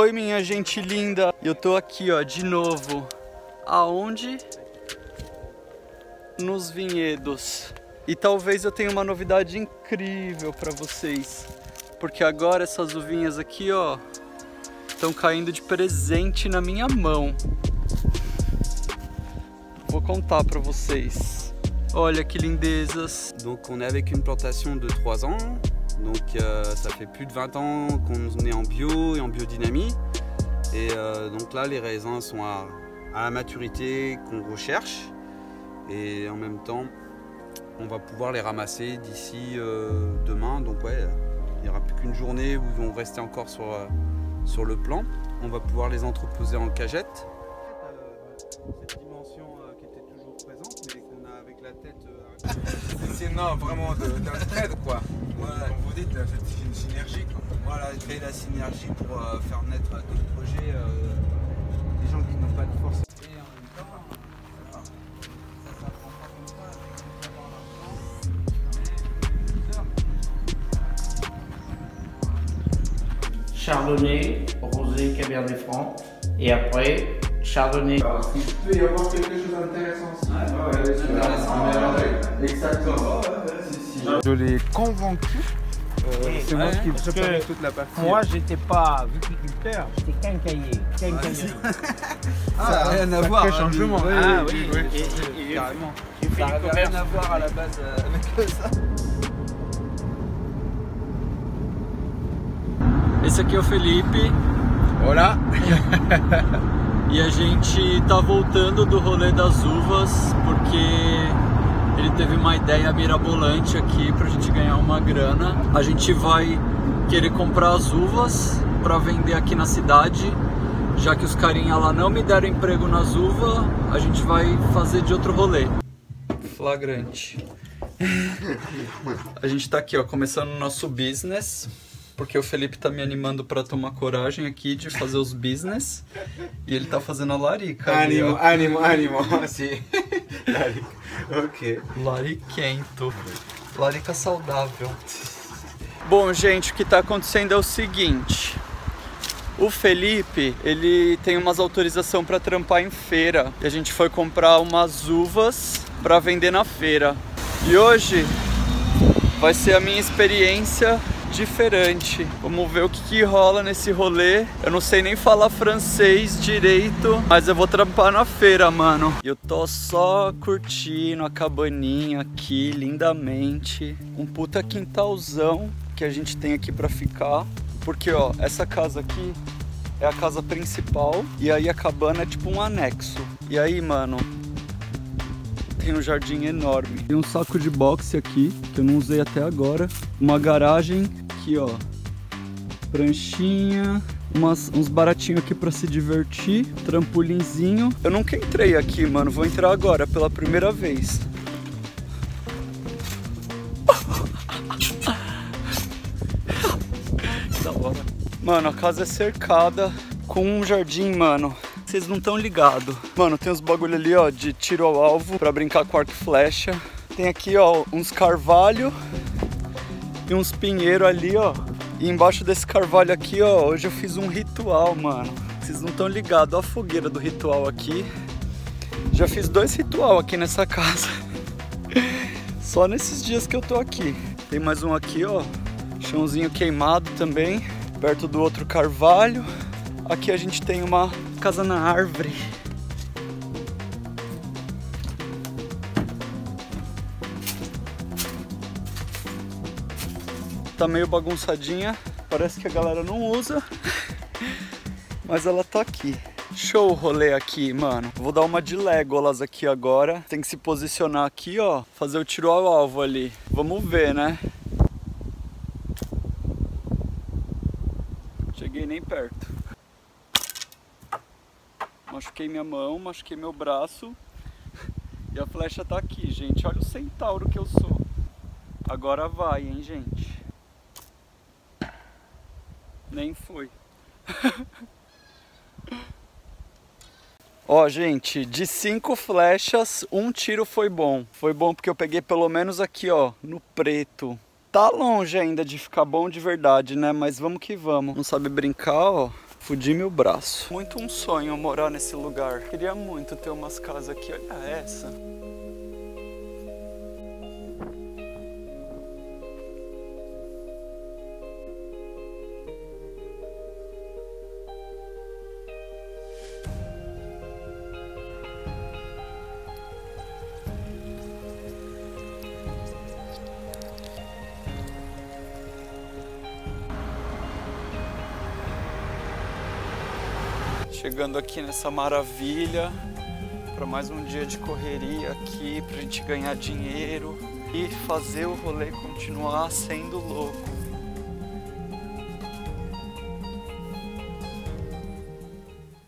Oi, minha gente linda. Eu tô aqui, ó, de novo. Aonde? Nos vinhedos. E talvez eu tenha uma novidade incrível pra vocês, porque agora essas uvinhas aqui, ó, estão caindo de presente na minha mão. Vou contar pra vocês. Olha que lindezas. Donc on est avec une plantation de 3 ans. Donc ça fait plus de 20 ans qu'on est en bio et en biodynamie. Et donc là les raisins sont à la maturité qu'on recherche. Et en même temps on va pouvoir les ramasser d'ici demain. Donc ouais, il n'y aura plus qu'une journée où ils vont rester encore sur le plan. On va pouvoir les entreposer en cagette. Cette dimension qui était toujours présente mais qu'on a avec la tête... C'est non, vraiment d'un trade quoi. Voilà, comme vous dites, c'est une synergie. Voilà, créer la synergie pour faire naître d'autres projets, des gens qui n'ont pas de force. Chardonnay, rosé, cabernet franc, et après chardonnay. Alors, il peut y avoir quelque chose d'intéressant aussi. Ouais, exactement. Je l'ai convaincu. C'est moi qui prépare toute la partie. Moi, j'étais pas viticulteur, j'étais quincaillier. Ça n'a rien à voir. Quel changement. Ah oui, carrément. Ça n'a rien à voir à la base avec ça. Esse aqui é o Felipe. Olá! E a gente tá voltando do rolê das uvas porque ele teve uma ideia mirabolante aqui pra gente ganhar uma grana. A gente vai querer comprar as uvas pra vender aqui na cidade, já que os carinha lá não me deram emprego nas uvas, a gente vai fazer de outro rolê. Flagrante. A gente tá aqui, ó, começando o nosso business. Porque o Felipe tá me animando pra tomar coragem aqui de fazer os business. E ele tá fazendo a larica. Ânimo, sim. Larica, ok. Lariquento. Larica saudável. Bom, gente, o que tá acontecendo é o seguinte. O Felipe, ele tem umas autorização pra trampar em feira. E a gente foi comprar umas uvas pra vender na feira. E hoje vai ser a minha experiência diferente. Vamos ver o que rola nesse rolê. Eu não sei nem falar francês direito, mas eu vou trampar na feira, mano. E eu tô só curtindo a cabaninha aqui, lindamente. Um puta quintalzão que a gente tem aqui pra ficar. Porque, ó, essa casa aqui é a casa principal. E aí a cabana é tipo um anexo. E aí, mano, tem um jardim enorme. Tem um saco de boxe aqui, que eu não usei até agora. Uma garagem aqui, ó. Pranchinha. Uns baratinhos aqui pra se divertir. Trampolinzinho. Eu nunca entrei aqui, mano. Vou entrar agora, pela primeira vez. Da hora. Mano, a casa é cercada com um jardim, mano. Vocês não estão ligados. Mano, tem uns bagulho ali, ó, de tiro ao alvo, pra brincar com arco e flecha. Tem aqui, ó, uns carvalho e uns pinheiro ali, ó. E embaixo desse carvalho aqui, ó, hoje eu fiz um ritual, mano. Vocês não estão ligados. Ó a fogueira do ritual aqui. Já fiz 2 ritual aqui nessa casa. Só nesses dias que eu tô aqui. Tem mais um aqui, ó. Chãozinho queimado também. Perto do outro carvalho. Aqui a gente tem uma casa na árvore. Tá meio bagunçadinha, parece que a galera não usa, mas ela tá aqui. Show o rolê aqui, mano. Vou dar uma de Legolas aqui agora. Tem que se posicionar aqui, ó, fazer o tiro ao alvo ali. Vamos ver, né? Cheguei nem perto. Machuquei minha mão, machuquei meu braço. E a flecha tá aqui, gente. Olha o centauro que eu sou. Agora vai, hein, gente. Nem foi. Ó, gente, de 5 flechas, um tiro foi bom. Foi bom porque eu peguei pelo menos aqui, ó, no preto. Tá longe ainda de ficar bom de verdade, né? Mas vamos que vamos. Não sabe brincar, ó. Fudi meu braço. Muito um sonho morar nesse lugar. Queria muito ter umas casas aqui. Olha essa. Chegando aqui nessa maravilha, para mais um dia de correria aqui, pra gente ganhar dinheiro e fazer o rolê continuar sendo louco.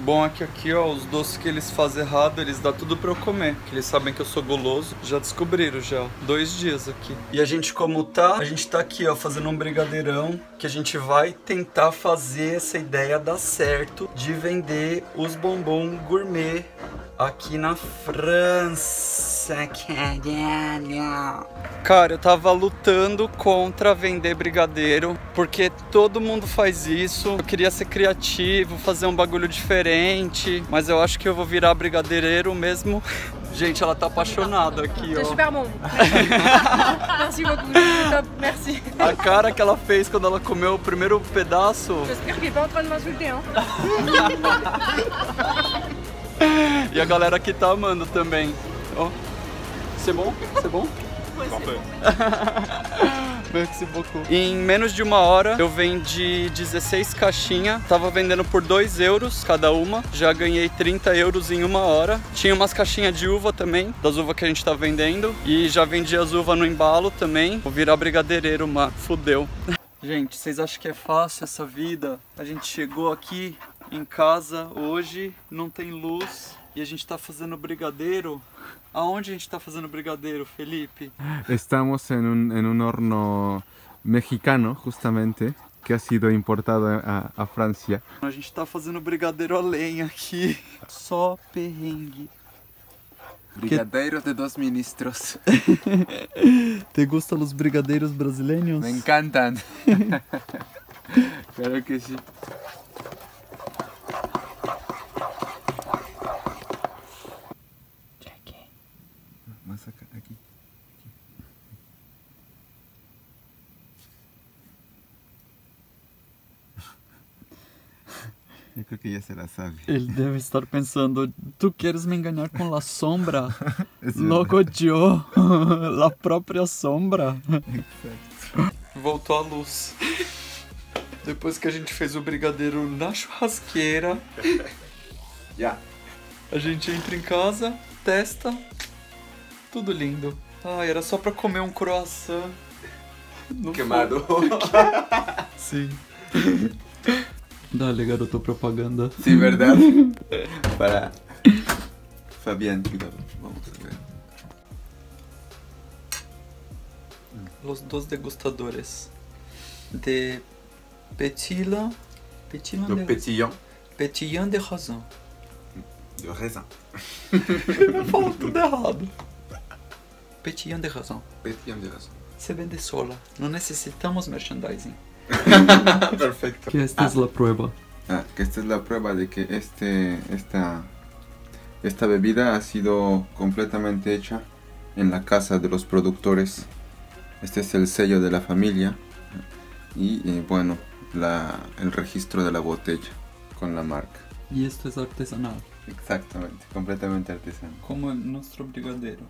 Bom, aqui ó, os doces que eles fazem errado, eles dão tudo pra eu comer. Que eles sabem que eu sou guloso, já descobriram já, 2 dias aqui. E a gente como tá? A gente tá aqui ó, fazendo um brigadeirão, que a gente vai tentar fazer essa ideia dar certo de vender os bombom gourmet aqui na França, caralho. Cara, eu tava lutando contra vender brigadeiro, porque todo mundo faz isso. Eu queria ser criativo, fazer um bagulho diferente, mas eu acho que eu vou virar brigadeireiro mesmo. Gente, ela tá apaixonada aqui, ó. Merci beaucoup. Merci. A cara que ela fez quando ela comeu o primeiro pedaço. Eu espero que ele vai entrar no insulter, hein? E a galera aqui tá amando também. Ó, oh. C'est bon? C'est bon? Em menos de 1 hora eu vendi 16 caixinhas. Tava vendendo por 2 euros cada uma. Já ganhei 30 euros em 1 hora. Tinha umas caixinhas de uva também, das uvas que a gente tá vendendo. E já vendi as uvas no embalo também. Vou virar brigadeireiro, mano. Fudeu. Gente, vocês acham que é fácil essa vida? A gente chegou aqui em casa hoje, não tem luz e a gente tá fazendo brigadeiro. Aonde a gente tá fazendo brigadeiro, Felipe? Estamos em um horno mexicano, justamente, que ha sido importado à França. A gente tá fazendo brigadeiro a lenha aqui. Só perrengue. Brigadeiros de 2 ministros. Te gustam os brigadeiros brasileiros? Me encantam. Claro que sim. Mas aqui. Eu creo que já se la sabe. Ele deve estar pensando, tu queres me enganar com a sombra? Logo eu, a própria sombra. Exacto. Voltou a luz. Depois que a gente fez o brigadeiro na churrasqueira, a gente entra em casa, testa, tudo lindo. Ah, era só pra comer um croissant. Queimado. Sim. Dale, garoto propaganda. Sim, verdade. Para Fabián, vamos ver. Os 2 degustadores de Petillant. Petillant de raisin. De raisin. Eu falo tudo errado. Petillant de raisin. Petillant de raisin. Se vende sola. Não necessitamos merchandising. Perfecto. Que esta es la prueba. Que esta es la prueba de que esta bebida ha sido completamente hecha en la casa de los productores. Este es el sello de la familia y bueno, el registro de la botella con la marca. Y esto es artesanal. Exactamente, completamente artesanal. Como nuestro brigadero.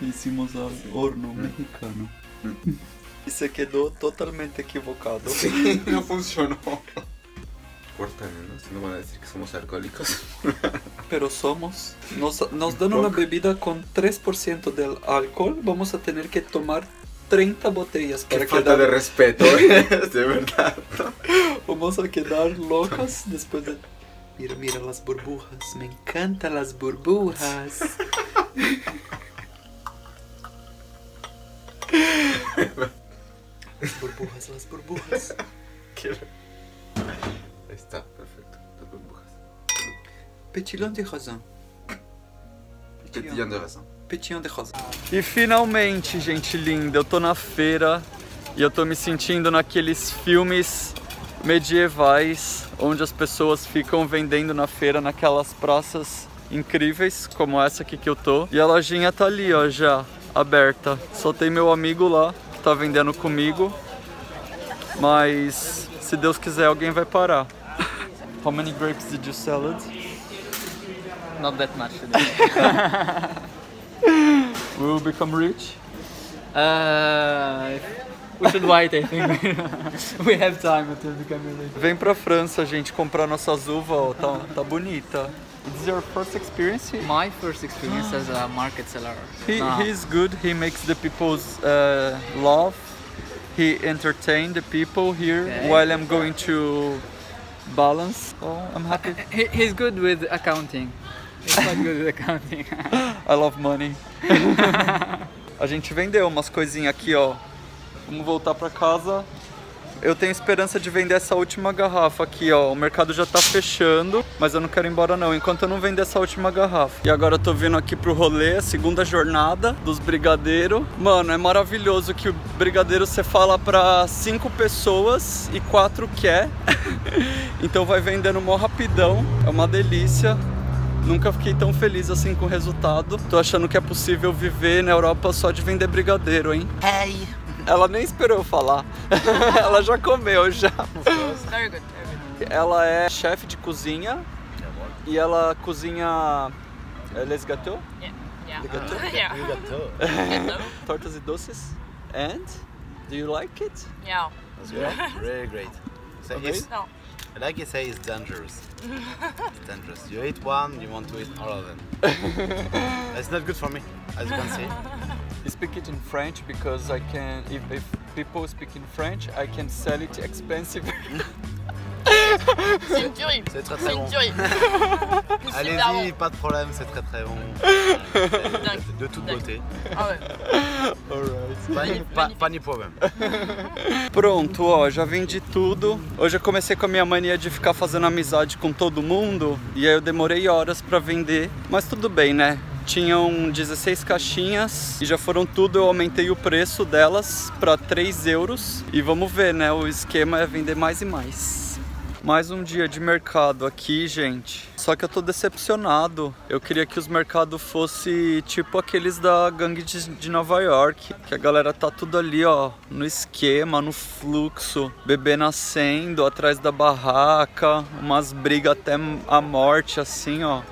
Que hicimos al horno mexicano. Isso aqui quedou totalmente equivocado. Sim, não funcionou. Corta, né? Você não vai dizer que somos alcoólicos. Pero somos. Nos dando uma bebida com 3% de álcool, vamos a tener que tomar 30 botellas para que falta de respeito, é verdade. Vamos a quedar loucas depois de... Mira as burbujas, me encanta as burbujas. Las burbujas, ahí está, perfecto, las burbujas. Pechillón de raisin. Pechillón de raisin. Pechillón de raisin. E finalmente, gente linda, eu tô na feira e eu tô me sentindo naqueles filmes medievais, onde as pessoas ficam vendendo na feira, naquelas praças incríveis, como essa aqui que eu tô. E a lojinha tá ali, ó, já aberta. Só tem meu amigo lá, que tá vendendo comigo. Mas, se Deus quiser, alguém vai parar. How many grapes did you salad? Not that much today. Will we become rich? We should wait, I think. We have time until we become rich. Vem pra França, gente, comprar nossas uvas, ó, tá bonita. Is this your first experience here? My first experience as a market seller. He's good, he makes the people's laugh. He entertained the people here, okay, while I'm going to balance. Oh, I'm happy. He's good with accounting. He's quite good with accounting. I love money. A gente vendeu umas coisinhas aqui, ó. Vamos voltar pra casa. Eu tenho esperança de vender essa última garrafa aqui, ó. O mercado já tá fechando, mas eu não quero ir embora não, enquanto eu não vender essa última garrafa. E agora eu tô vindo aqui pro rolê, a segunda jornada dos brigadeiros. Mano, é maravilhoso que o brigadeiro você fala pra 5 pessoas e 4 quer. Então vai vendendo mó rapidão, é uma delícia. Nunca fiquei tão feliz assim com o resultado. Tô achando que é possível viver na Europa só de vender brigadeiro, hein? Hey. Ela nem esperou eu falar. Ela já comeu, já. Ela é chefe de cozinha e ela cozinha les gâteaux? Yeah. Gâteaux. Tortas e doces. And do you like it? Yeah. It's really great. So it's, no. Like you say, it's dangerous. It's dangerous. You eat one, you want to eat all of them. It's not good for me, as you can see. I speak it in French because I can, if people speak in French, I can sell it expensive. C'est très très bon. Allez-y, pas de problème, c'est très très bon. De toute beauté. Pani problem. Pronto, ó, já vendi tudo. Hoje eu comecei com a minha mania de ficar fazendo amizade com todo mundo. E aí eu demorei horas pra vender. Mas tudo bem, né? Tinham 16 caixinhas e já foram tudo, eu aumentei o preço delas para 3 euros. E vamos ver, né, o esquema é vender mais e mais. Mais um dia de mercado aqui, gente. Só que eu tô decepcionado. Eu queria que os mercados fossem tipo aqueles da gangue de Nova York. Que a galera tá tudo ali, ó, no esquema, no fluxo. Bebê nascendo, atrás da barraca. Umas brigas até a morte, assim, ó.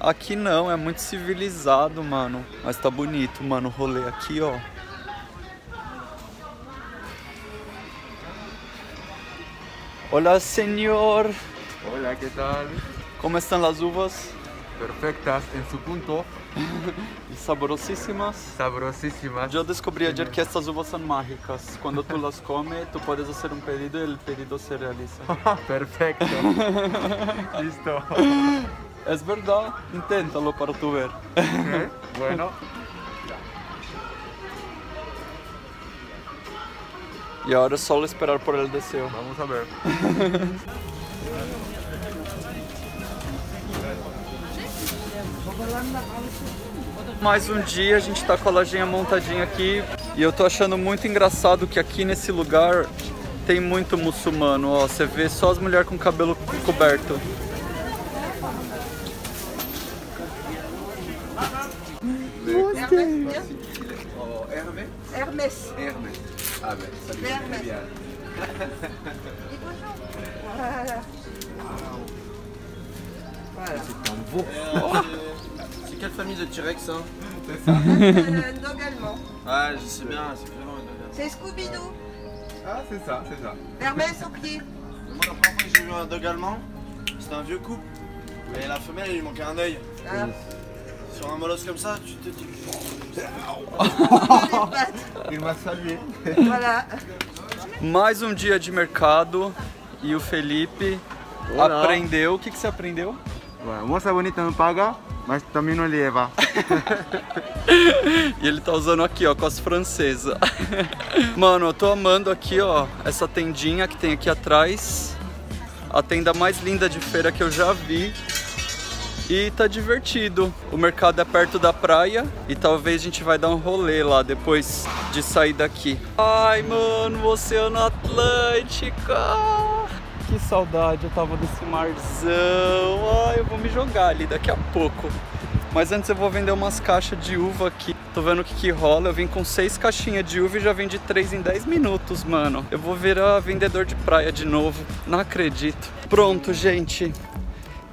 Aqui não, é muito civilizado, mano. Mas tá bonito, mano, o rolê aqui, ó. Olá, senhor. Olá, que tal? Como estão as uvas? Perfeitas, em seu ponto. E saborosíssimas. Saborosíssimas. Eu descobri ayer que estas uvas são mágicas. Quando tu las comes, tu podes fazer um pedido e o pedido se realiza. Perfeito. Listo. Es verdad, inténtalo para tu ver. Okay, bueno. Y ahora solo esperar por el deseo. Vamos a ver. Mais um dia, a gente tá com a lojinha montadinha aqui. E eu tô achando muito engraçado que aqui nesse lugar tem muito muçulmano, ó. Você vê só as mulheres com cabelo coberto. Hermès. Hermès. Ah ben, ça me fait bien. Voilà. Voilà. C'est un beau. C'est quelle famille de T-Rex, hein? C'est ça. Un dog allemand. Ah, je sais bien, c'est vraiment un dog allemand. C'est Scooby-Doo. Ah, c'est ça, c'est ça. Hermès au pied. Moi, la première fois que j'ai vu un dog allemand, c'était un vieux couple. Mais la femelle, il lui manquait un œil. Ah. Sur un molosse comme ça, tu te dis... Ele vai saber. Mais um dia de mercado e o Felipe aprendeu. O que você aprendeu? Moça bonita não paga, mas também não leva. E ele tá usando aqui, ó, com as francesas. Mano, eu tô amando aqui, ó, essa tendinha que tem aqui atrás. A tenda mais linda de feira que eu já vi. e tá divertido. O mercado é perto da praia e talvez a gente vai dar um rolê lá depois de sair daqui. Ai, mano, o Oceano Atlântico! Que saudade, eu tava desse marzão. Ai, eu vou me jogar ali daqui a pouco. Mas antes eu vou vender umas caixas de uva aqui. Tô vendo o que que rola. Eu vim com 6 caixinhas de uva e já vendi 3 em 10 minutos, mano. Eu vou virar vendedor de praia de novo. Não acredito. Pronto, gente.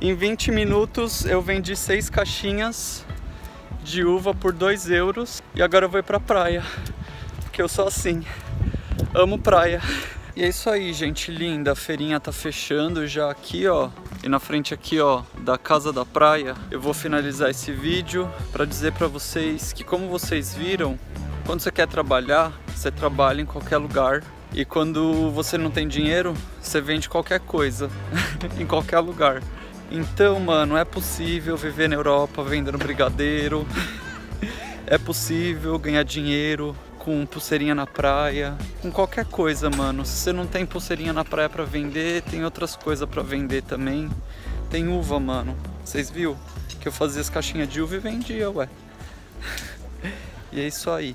Em 20 minutos eu vendi 6 caixinhas de uva por 2 euros. E agora eu vou ir pra praia. Porque eu sou assim. Amo praia. E é isso aí, gente linda. A feirinha tá fechando já aqui, ó. E na frente aqui, ó, da casa da praia, eu vou finalizar esse vídeo para dizer para vocês que, como vocês viram, quando você quer trabalhar, você trabalha em qualquer lugar. E quando você não tem dinheiro, você vende qualquer coisa, em qualquer lugar. Então, mano, é possível viver na Europa vendendo brigadeiro. É possível ganhar dinheiro com pulseirinha na praia, com qualquer coisa, mano. Se você não tem pulseirinha na praia pra vender, tem outras coisas pra vender também. Tem uva, mano. Vocês viram que eu fazia as caixinhas de uva e vendia, ué. E é isso aí.